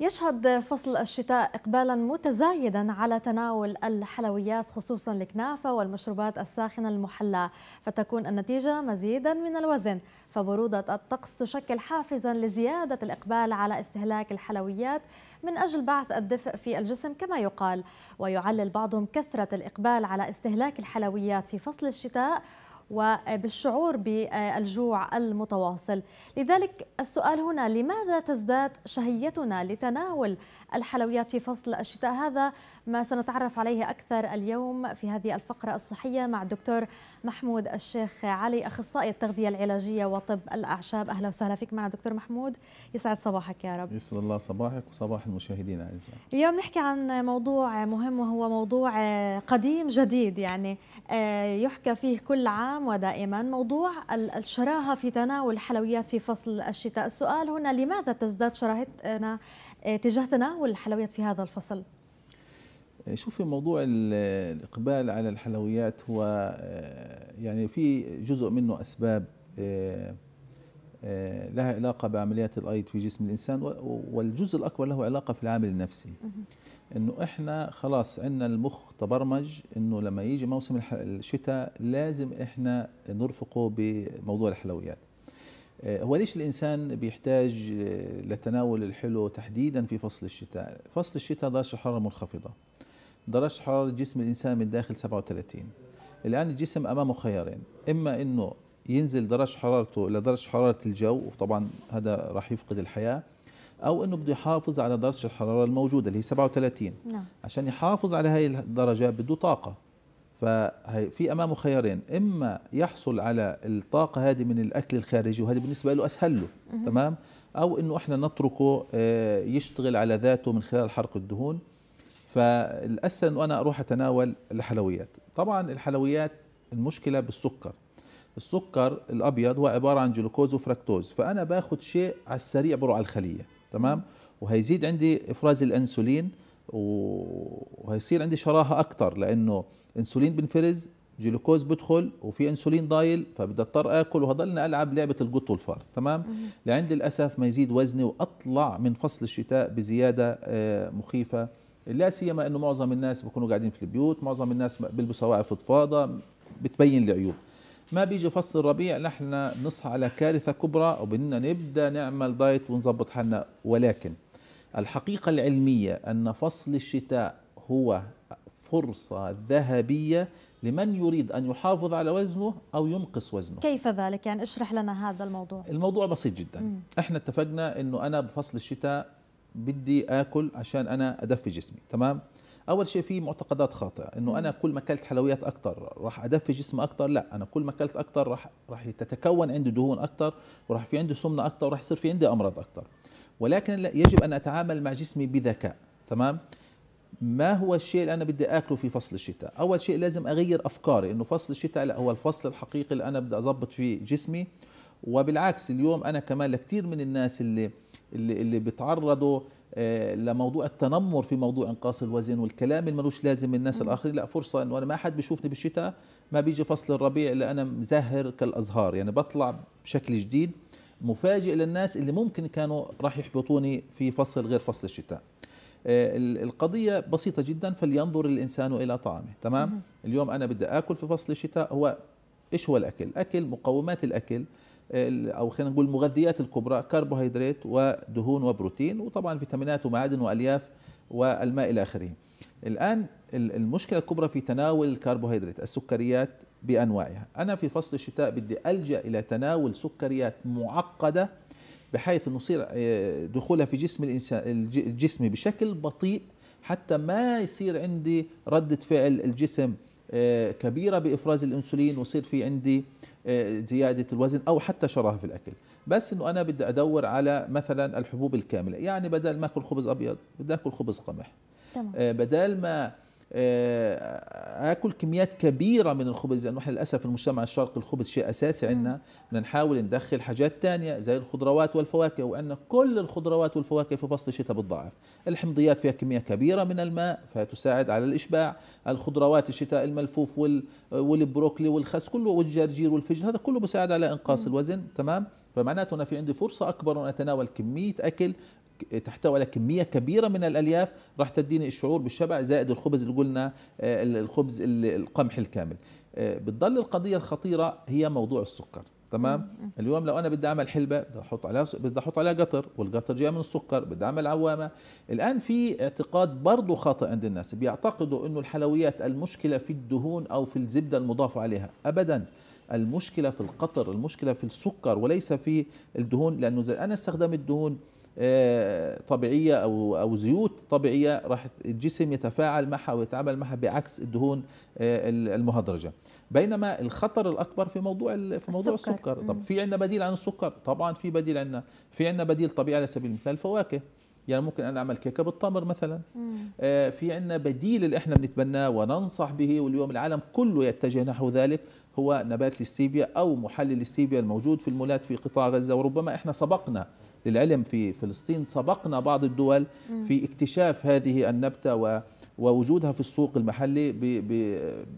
يشهد فصل الشتاء إقبالا متزايدا على تناول الحلويات خصوصا الكنافة والمشروبات الساخنة المحلاة، فتكون النتيجة مزيدا من الوزن، فبرودة الطقس تشكل حافزا لزيادة الإقبال على استهلاك الحلويات من أجل بعث الدفء في الجسم كما يقال. ويعلل بعضهم كثرة الإقبال على استهلاك الحلويات في فصل الشتاء وبالشعور بالجوع المتواصل. لذلك السؤال هنا، لماذا تزداد شهيتنا لتناول الحلويات في فصل الشتاء؟ هذا ما سنتعرف عليه أكثر اليوم في هذه الفقرة الصحية مع الدكتور محمود الشيخ علي، أخصائي التغذية العلاجية وطب الأعشاب. أهلا وسهلا فيك معنا دكتور محمود، يسعد صباحك يا رب. يسعد الله صباحك وصباح المشاهدين الأعزاء. اليوم نحكي عن موضوع مهم، وهو موضوع قديم جديد، يعني يحكى فيه كل عام ودائما، موضوع الشراهة في تناول الحلويات في فصل الشتاء. السؤال هنا، لماذا تزداد شراهتنا تجاه تناول الحلويات في هذا الفصل؟ شوفي، موضوع الإقبال على الحلويات هو يعني في جزء منه أسباب لها علاقة بعمليات الأيض في جسم الإنسان، والجزء الأكبر له علاقة في العامل النفسي. إنه إحنا خلاص عندنا المخ تبرمج إنه لما يجي موسم الشتاء لازم إحنا نرفقه بموضوع الحلويات. هو ليش الإنسان بيحتاج لتناول الحلو تحديدا في فصل الشتاء؟ فصل الشتاء درجة الحرارة منخفضة، درجة حرارة جسم الإنسان من داخل 37. الآن الجسم أمامه خيارين، إما إنه ينزل درجة حرارته لدرجة حرارة الجو، وطبعا هذا راح يفقد الحياة، أو أنه بده يحافظ على درجة الحرارة الموجودة اللي هي 37. نعم. عشان يحافظ على هاي الدرجة بده طاقة، ففي أمامه خيارين، إما يحصل على الطاقة هذه من الأكل الخارجي، وهذه بالنسبة له أسهل له، تمام، أو أنه إحنا نتركه يشتغل على ذاته من خلال حرق الدهون. فالأسهل أنه أنا أروح أتناول الحلويات. طبعا الحلويات المشكلة بالسكر، السكر الأبيض هو عبارة عن جلوكوز وفركتوز، فأنا باخذ شيء على السريع بروح على الخلية، تمام، وهيزيد عندي إفراز الأنسولين، وهيصير عندي شراهة أكتر، لأنه أنسولين بنفرز، جلوكوز بدخل، وفي أنسولين ضايل، فبدي أضطر آكل، وهضلنا ألعب لعبة القط والفار، تمام، لعند الأسف ما يزيد وزني، وأطلع من فصل الشتاء بزيادة مخيفة، لا سيما أنه معظم الناس بيكونوا قاعدين في البيوت، معظم الناس بيلبسوا واعي فضفاضة، بتبين العيوب. ما بيجي فصل الربيع نحن نصحى على كارثة كبرى، وبدنا نبدأ نعمل دايت ونظبط حالنا. ولكن الحقيقة العلمية أن فصل الشتاء هو فرصة ذهبية لمن يريد أن يحافظ على وزنه أو ينقص وزنه. كيف ذلك؟ يعني اشرح لنا هذا الموضوع. الموضوع بسيط جدا. احنا اتفقنا أنه أنا بفصل الشتاء بدي آكل عشان أنا أدفي جسمي، تمام؟ أول شيء في معتقدات خاطئة، إنه أنا كل ما أكلت حلويات أكتر راح أدفي جسمي أكتر، لا، أنا كل ما أكلت أكتر راح تتكون عندي دهون أكتر، وراح في عندي سمنة أكتر، وراح يصير في عندي أمراض أكتر. ولكن يجب أن أتعامل مع جسمي بذكاء، تمام؟ ما هو الشيء اللي أنا بدي آكله في فصل الشتاء؟ أول شيء لازم أغير أفكاري، إنه فصل الشتاء لا، هو الفصل الحقيقي اللي أنا بدي أضبط فيه جسمي. وبالعكس اليوم أنا كمان لكثير من الناس اللي بيتعرضوا لموضوع التنمر في موضوع انقاص الوزن والكلام اللي ملوش لازم من الناس الاخرين، لا، فرصه انه انا ما حد بيشوفني بالشتاء، ما بيجي فصل الربيع اللي انا مزهر كالازهار، يعني بطلع بشكل جديد مفاجئ للناس اللي ممكن كانوا راح يحبطوني في فصل غير فصل الشتاء. القضيه بسيطه جدا، فلينظر الانسان الى طعامه، تمام؟ اليوم انا بدي اكل في فصل الشتاء، هو ايش هو الاكل؟ اكل مقومات الاكل، أو خلينا نقول المغذيات الكبرى، كربوهيدرات ودهون وبروتين، وطبعا فيتامينات ومعادن وألياف والماء إلى آخره. الآن المشكلة الكبرى في تناول الكربوهيدرات، السكريات بأنواعها. أنا في فصل الشتاء بدي ألجأ إلى تناول سكريات معقدة، بحيث أنه يصير دخولها في جسم الجسم بشكل بطيء، حتى ما يصير عندي ردة فعل الجسم كبيرة بإفراز الأنسولين، ويصير في عندي زيادة الوزن أو حتى شراهة في الأكل. بس أنه أنا بدي أدور على مثلا الحبوب الكاملة، يعني بدل ما أكل خبز أبيض بدي أكل خبز قمح، تمام. بدل ما أكل كميات كبيرة من الخبز، لأنه نحن للأسف في المجتمع الشرقي الخبز شيء أساسي عندنا، بدنا نحاول ندخل حاجات تانية زي الخضروات والفواكه، وعندنا كل الخضروات والفواكه في فصل الشتاء بتضاعف. الحمضيات فيها كمية كبيرة من الماء فتساعد على الإشباع. الخضروات الشتاء، الملفوف والبروكلي والخس كله، والجرجير والفجل، هذا كله بيساعد على إنقاص الوزن، تمام؟ فمعناته أنا في عندي فرصة أكبر أن أتناول كمية أكل تحتوي على كميه كبيره من الالياف راح تديني الشعور بالشبع، زائد الخبز اللي قلنا الخبز القمح الكامل. بتضل القضيه الخطيره هي موضوع السكر، تمام؟ اليوم لو انا بدي اعمل حلبه بدي احط عليها قطر، والقطر جاي من السكر، بدي اعمل عوامه. الان في اعتقاد برضه خاطئ عند الناس، بيعتقدوا انه الحلويات المشكله في الدهون او في الزبده المضافه عليها، ابدا. المشكله في القطر، المشكله في السكر وليس في الدهون، لانه اذا انا استخدمت دهون طبيعيه او زيوت طبيعيه راح الجسم يتفاعل معها ويتعامل معها بعكس الدهون المهدرجه. بينما الخطر الاكبر في موضوع السكر. طب في عندنا بديل عن السكر؟ طبعا في بديل، عندنا بديل طبيعي على سبيل المثال الفواكه، يعني ممكن انا اعمل كيكه بالتمر مثلا. في عندنا بديل اللي احنا بنتبناه وننصح به، واليوم العالم كله يتجه نحو ذلك، هو نبات السيفيا او محلل السيفيا الموجود في المولات في قطاع غزه. وربما احنا سبقنا للعلم في فلسطين، سبقنا بعض الدول في اكتشاف هذه النبته ووجودها في السوق المحلي.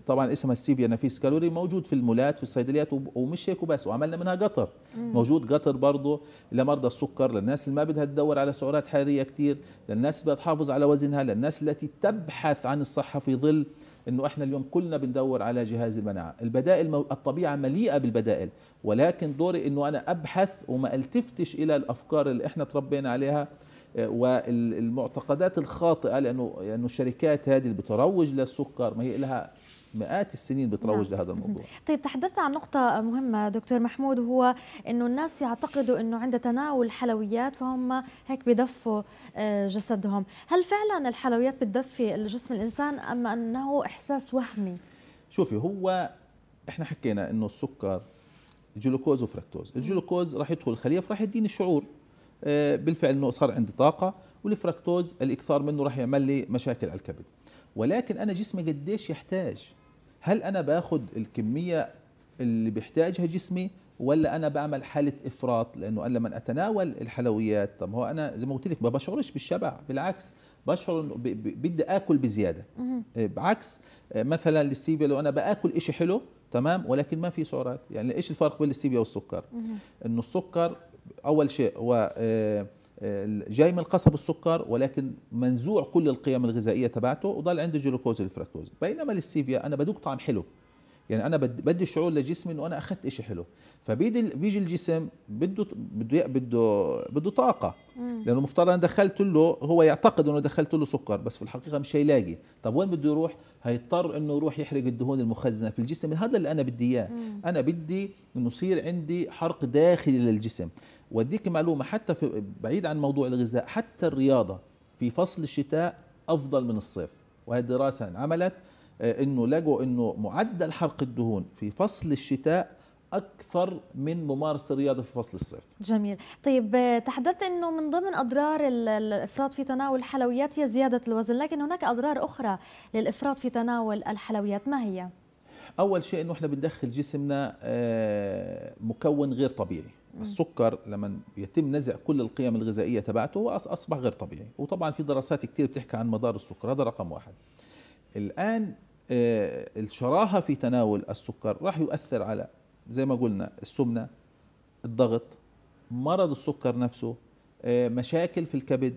طبعا اسمها السيفيا نفيس كالوري، موجود في المولات في الصيدليات، ومش هيك وبس، وعملنا منها قطر. موجود قطر برضه لمرضى السكر، للناس اللي ما بدها تدور على سعرات حراريه كثير، للناس اللي بدها تحافظ على وزنها، للناس التي تبحث عن الصحه في ظل انه احنا اليوم كلنا بندور على جهاز المناعه. البدائل، الطبيعه مليئه بالبدائل، ولكن دوري انه انا ابحث وما التفتش الى الافكار اللي احنا تربينا عليها والمعتقدات الخاطئه، لانه الشركات هذه اللي بتروج للسكر، ما هي لها مئات السنين بتروج لهذا الموضوع. طيب تحدثت عن نقطة مهمة دكتور محمود، وهو انه الناس يعتقدوا انه عند تناول حلويات فهم هيك بدفوا جسدهم، هل فعلا الحلويات بتدفي الجسم الانسان ام انه احساس وهمي؟ شوفي، هو احنا حكينا انه السكر جلوكوز وفركتوز، الجلوكوز راح يدخل الخلية راح يديني الشعور بالفعل انه صار عندي طاقة، والفركتوز الاكثار منه راح يعمل لي مشاكل على الكبد. ولكن انا جسمي قديش يحتاج؟ هل أنا بأخذ الكمية اللي بيحتاجها جسمي ولا أنا بعمل حالة إفراط؟ لأنه أنا لما أتناول الحلويات، طب هو أنا زي ما قلت لك ما بشعرش بالشبع، بالعكس بشعر إنه بدي آكل بزيادة. بعكس مثلا الستيفيا، لو أنا بآكل إشي حلو تمام ولكن ما في سعرات، يعني إيش الفرق بين الستيفيا والسكر؟ إنه السكر أول شيء هو جاي من قصب السكر، ولكن منزوع كل القيم الغذائيه تبعته، وضل عنده جلوكوز والفركتوز. بينما السيفيا انا بدوق طعم حلو، يعني انا بدي الشعور لجسمي انه انا اخذت شيء حلو، فبيجي الجسم بده طاقه، لانه مفترض انا دخلت له، هو يعتقد انه دخلت له سكر بس في الحقيقه مش هيلاقي. طب وين بده يروح؟ هيضطر انه يروح يحرق الدهون المخزنه في الجسم. هذا اللي انا بدي اياه، انا بدي انه يصير عندي حرق داخلي للجسم. واديك معلومه، حتى بعيد عن موضوع الغذاء، حتى الرياضه في فصل الشتاء افضل من الصيف، وهي دراسه انعملت انه لقوا انه معدل حرق الدهون في فصل الشتاء اكثر من ممارسه الرياضه في فصل الصيف. جميل، طيب تحدثت انه من ضمن اضرار الافراط في تناول الحلويات هي زياده الوزن، لكن هناك اضرار اخرى للافراط في تناول الحلويات، ما هي؟ اول شيء انه احنا بندخل جسمنا مكون غير طبيعي. السكر لما يتم نزع كل القيم الغذائيه تبعته اصبح غير طبيعي، وطبعا في دراسات كثير بتحكي عن مضار السكر، هذا رقم واحد. الان الشراهه في تناول السكر راح يؤثر على زي ما قلنا السمنه، الضغط، مرض السكر نفسه، مشاكل في الكبد،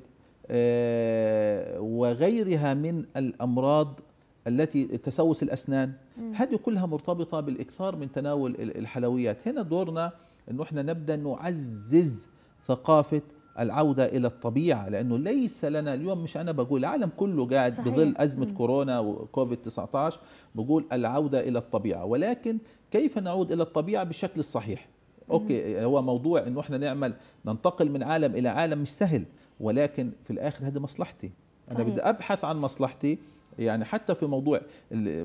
وغيرها من الامراض التي تسوس الاسنان، هذه كلها مرتبطه بالاكثار من تناول الحلويات. هنا دورنا انه احنا نبدا نعزز ثقافه العوده الى الطبيعه، لانه ليس لنا اليوم، مش انا بقول، العالم كله قاعد صحيح. بظل ازمه كورونا وكوفيد 19 بقول العوده الى الطبيعه، ولكن كيف نعود الى الطبيعه بالشكل الصحيح؟ اوكي، هو موضوع انه احنا ننتقل من عالم الى عالم مش سهل، ولكن في الاخر هذه مصلحتي، انا صحيح. بدي ابحث عن مصلحتي، يعني حتى في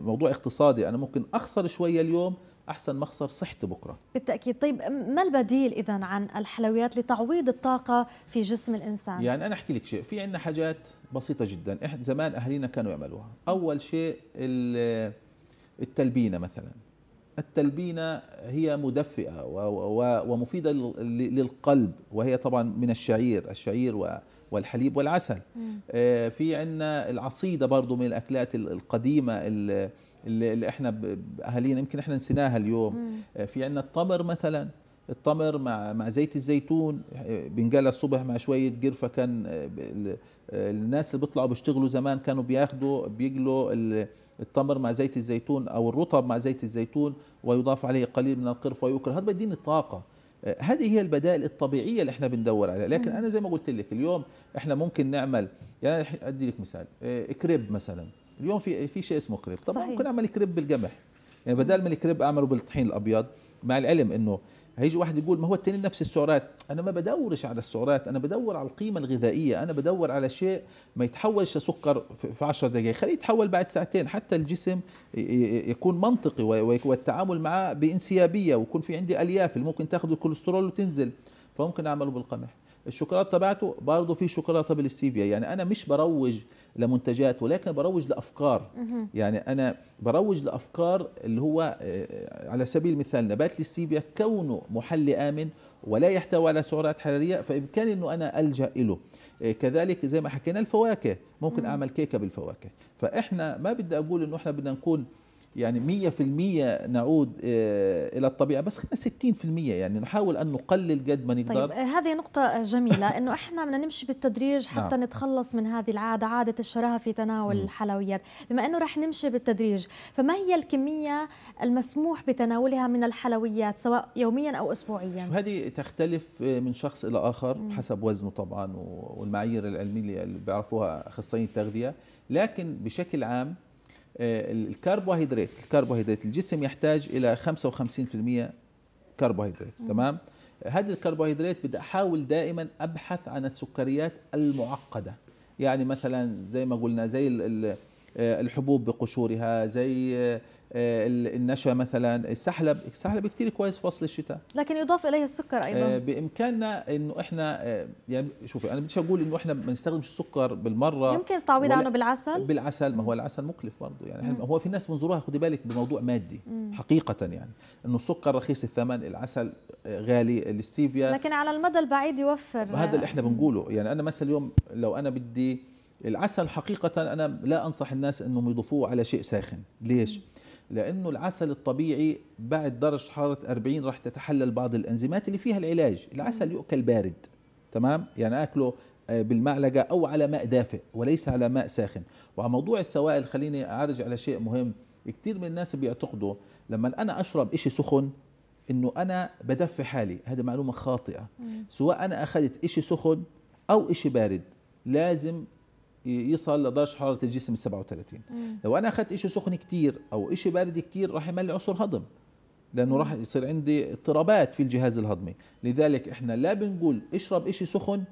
موضوع اقتصادي، انا ممكن اخسر شويه اليوم أحسن ما أخسر صحتي بكرة. بالتأكيد. طيب ما البديل إذن عن الحلويات لتعويض الطاقة في جسم الإنسان؟ يعني أنا أحكي لك شيء، في عندنا حاجات بسيطة جدا زمان أهالينا كانوا يعملوها. أول شيء التلبينة مثلا، التلبينة هي مدفئة ومفيدة للقلب، وهي طبعا من الشعير والحليب والعسل. في عندنا العصيدة برضو من الأكلات القديمة اللي احنا اهالينا يمكن احنا نسيناها اليوم. في عندنا التمر مثلا، التمر مع زيت الزيتون بنجلى الصبح مع شويه جرفه. كان الناس اللي بيطلعوا بيشتغلوا زمان كانوا بيجلوا التمر مع زيت الزيتون او الرطب مع زيت الزيتون ويضاف عليه قليل من القرفه ويكرر. هذا بيديني الطاقه. هذه هي البدائل الطبيعيه اللي احنا بندور عليها. لكن انا زي ما قلت لك اليوم احنا ممكن نعمل، يعني ادي لك مثال، كريب مثلا. اليوم في شيء اسمه كريب. طبعا ممكن اعمل كريب بالقمح، يعني بدل ما الكريب اعمله بالطحين الابيض، مع العلم انه هيجي واحد يقول ما هو التنين نفس السعرات. انا ما بدورش على السعرات، انا بدور على القيمه الغذائيه، انا بدور على شيء ما يتحولش لسكر في 10 دقائق، خليه يتحول بعد ساعتين حتى الجسم يكون منطقي والتعامل معه بانسيابيه، ويكون في عندي الياف اللي ممكن تاخذ الكوليسترول وتنزل. فممكن اعمله بالقمح. الشوكولاته تبعته برضه في شوكولاته بالسيفيا. يعني انا مش بروج لمنتجات ولكن بروج لافكار. يعني انا بروج لافكار اللي هو على سبيل المثال نبات السيفيا كونه محلي امن ولا يحتوي على سعرات حراريه، فبامكاني انه انا الجا له. كذلك زي ما حكينا الفواكه، ممكن اعمل كيكه بالفواكه. فاحنا ما بدي اقول انه احنا بدنا نكون يعني 100% نعود إلى الطبيعة، بس 60%، يعني نحاول أن نقلل قد ما نقدر. طيب هذه نقطة جميلة أنه إحنا بدنا نمشي بالتدريج حتى نتخلص من هذه العادة، عادة الشراهة في تناول الحلويات. بما أنه رح نمشي بالتدريج، فما هي الكمية المسموح بتناولها من الحلويات سواء يوميا أو أسبوعيا؟ هذه تختلف من شخص إلى آخر حسب وزنه طبعا والمعايير العلمية اللي بيعرفوها أخصائيين التغذية. لكن بشكل عام الكربوهيدرات الجسم يحتاج الى 55% كربوهيدرات. تمام. هذه الكربوهيدرات بدي احاول دائما ابحث عن السكريات المعقده، يعني مثلا زي ما قلنا زي الحبوب بقشورها، زي النشا مثلا، السحلب كثير كويس فصل الشتاء، لكن يضاف اليه السكر ايضا. بامكاننا انه احنا يعني شوفي انا بديش اقول انه احنا ما نستخدمش السكر بالمره، يمكن التعويض عنه بالعسل. ما هو العسل مكلف برضه، يعني هو في ناس بنظروها خدي بالك بموضوع مادي حقيقه، يعني انه السكر رخيص الثمن، العسل غالي، الستيفيا، لكن على المدى البعيد يوفر. هذا اللي احنا بنقوله. يعني انا مثلا اليوم لو انا بدي العسل حقيقه، انا لا انصح الناس انهم يضيفوه على شيء ساخن. ليش؟ لأنه العسل الطبيعي بعد درجة حرارة 40 راح تتحلل بعض الأنزيمات اللي فيها العلاج. العسل يؤكل بارد، تمام؟ يعني آكله بالمعلقة أو على ماء دافئ وليس على ماء ساخن. وعلى موضوع السوائل خليني أعرج على شيء مهم. كتير من الناس بيعتقدوا لما أنا أشرب إشي سخن إنه أنا بدفي حالي، هذا معلومة خاطئة. سواء أنا أخذت إشي سخن أو إشي بارد لازم يصل لدرجه حراره الجسم 37. لو انا اخذت شيء سخن كتير او شيء بارد كتير راح يملي عصر هضم، لانه راح يصير عندي اضطرابات في الجهاز الهضمي. لذلك احنا لا بنقول اشرب شيء سخن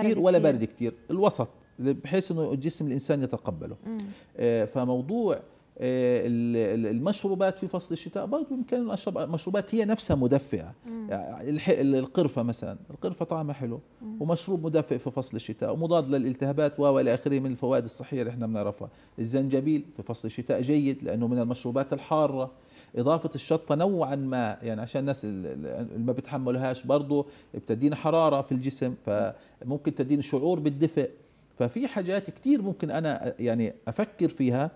كتير ولا بارد كتير، الوسط بحيث انه الجسم الانسان يتقبله. فموضوع المشروبات في فصل الشتاء برضه بامكاني ان اشرب مشروبات هي نفسها مدفئه. القرفه مثلا، القرفه طعمها حلو ومشروب مدفئ في فصل الشتاء ومضاد للالتهابات والى اخره من الفوائد الصحيه اللي احنا بنعرفها. الزنجبيل في فصل الشتاء جيد لانه من المشروبات الحاره. اضافه الشطه نوعا ما، يعني عشان الناس اللي ما بتحملهاش برضه بتدينا حراره في الجسم، فممكن تدينا شعور بالدفء. ففي حاجات كتير ممكن انا يعني افكر فيها،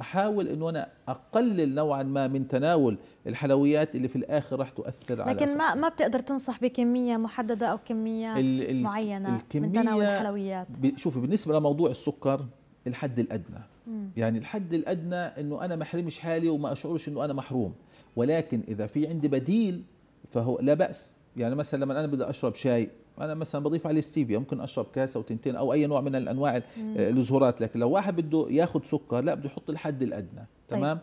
احاول انه انا اقلل نوعا ما من تناول الحلويات اللي في الاخر راح تؤثر على صحتي. لكن ما بتقدر تنصح بكميه محدده او كميه معينه من تناول الحلويات. شوفي بالنسبه لموضوع السكر الحد الادنى، يعني الحد الادنى انه انا ما احرمش حالي وما اشعرش انه انا محروم، ولكن اذا في عندي بديل فهو لا باس. يعني مثلا لما انا بدي اشرب شاي انا مثلا بضيف عليه ستيفيا، ممكن اشرب كاسه وتنتين او اي نوع من الانواع الزهورات. لكن لو واحد بده ياخذ سكر لا بده يحط الحد الادنى. تمام.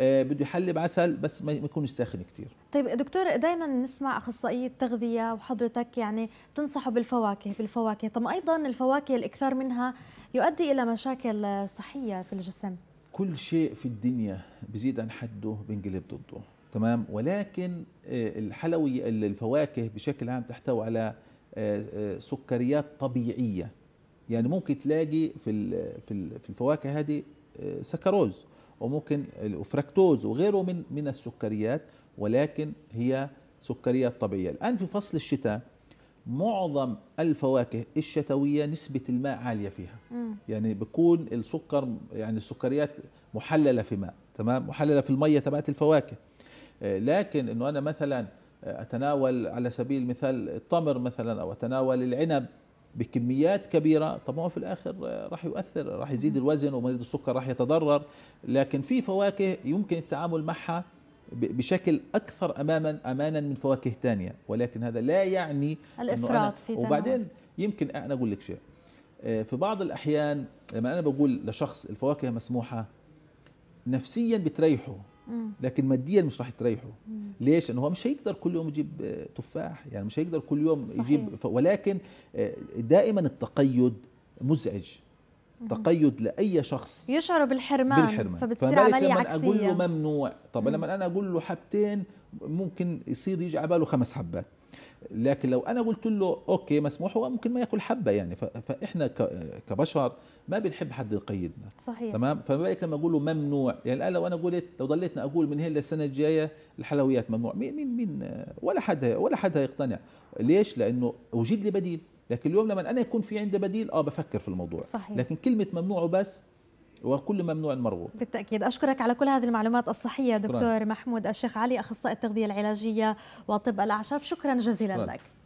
بده يحلي بعسل بس ما يكونش ساخن كثير. طيب دكتور، دائما نسمع اخصائي التغذيه وحضرتك يعني بتنصحوا بالفواكه. طب ايضا الفواكه الاكثار منها يؤدي الى مشاكل صحيه في الجسم. كل شيء في الدنيا بزيد عن حده بنقلب ضده. تمام. ولكن الفواكه بشكل عام تحتوي على سكريات طبيعيه، يعني ممكن تلاقي في الفواكه هذه سكروز وممكن الفركتوز وغيره من السكريات، ولكن هي سكريات طبيعيه. الان في فصل الشتاء معظم الفواكه الشتويه نسبه الماء عاليه فيها، يعني بيكون السكر يعني السكريات محلله في ماء، تمام، محلله في الميه تبعت الفواكه. لكن انه انا مثلا أتناول على سبيل المثال التمر مثلا أو أتناول العنب بكميات كبيرة، طبعا في الآخر راح يؤثر، راح يزيد الوزن ومريض السكر راح يتضرر. لكن في فواكه يمكن التعامل معها بشكل أكثر أمانا من فواكه تانية، ولكن هذا لا يعني الإفراط في تناول. وبعدين يمكن أنا أقول لك شيء، في بعض الأحيان لما أنا بقول لشخص الفواكه مسموحة نفسيا بتريحه، لكن ماديا مش راح تريحه. ليش؟ لأنه هو مش هيقدر كل يوم يجيب تفاح، يعني مش هيقدر كل يوم صحيح. يجيب ولكن دائما التقيد مزعج، تقيد لأي شخص يشعر بالحرمان فبتصير عملية عكسية. أقول له ممنوع، طب لما أنا أقول له حبتين ممكن يصير يجي على باله 5 حبات، لكن لو أنا قلت له أوكي مسموح هو ممكن ما يأكل حبة يعني. فإحنا كبشر ما بنحب حد يقيدنا، صحيح تمام. فما بالك لما أقول له ممنوع، يعني الآن لو أنا قلت، لو ضليتنا أقول من هلا السنة الجاية الحلويات ممنوع، مين ولا حد هيقتنع. ليش؟ لأنه وجد لي بديل. لكن اليوم لما أنا يكون في عندي بديل بفكر في الموضوع، صحيح. لكن كلمة ممنوع بس، وكل ممنوع مرغوب. بالتأكيد. أشكرك على كل هذه المعلومات الصحية دكتور محمود الشيخ علي، أخصائي التغذية العلاجية وطب الأعشاب. شكرا جزيلا لك.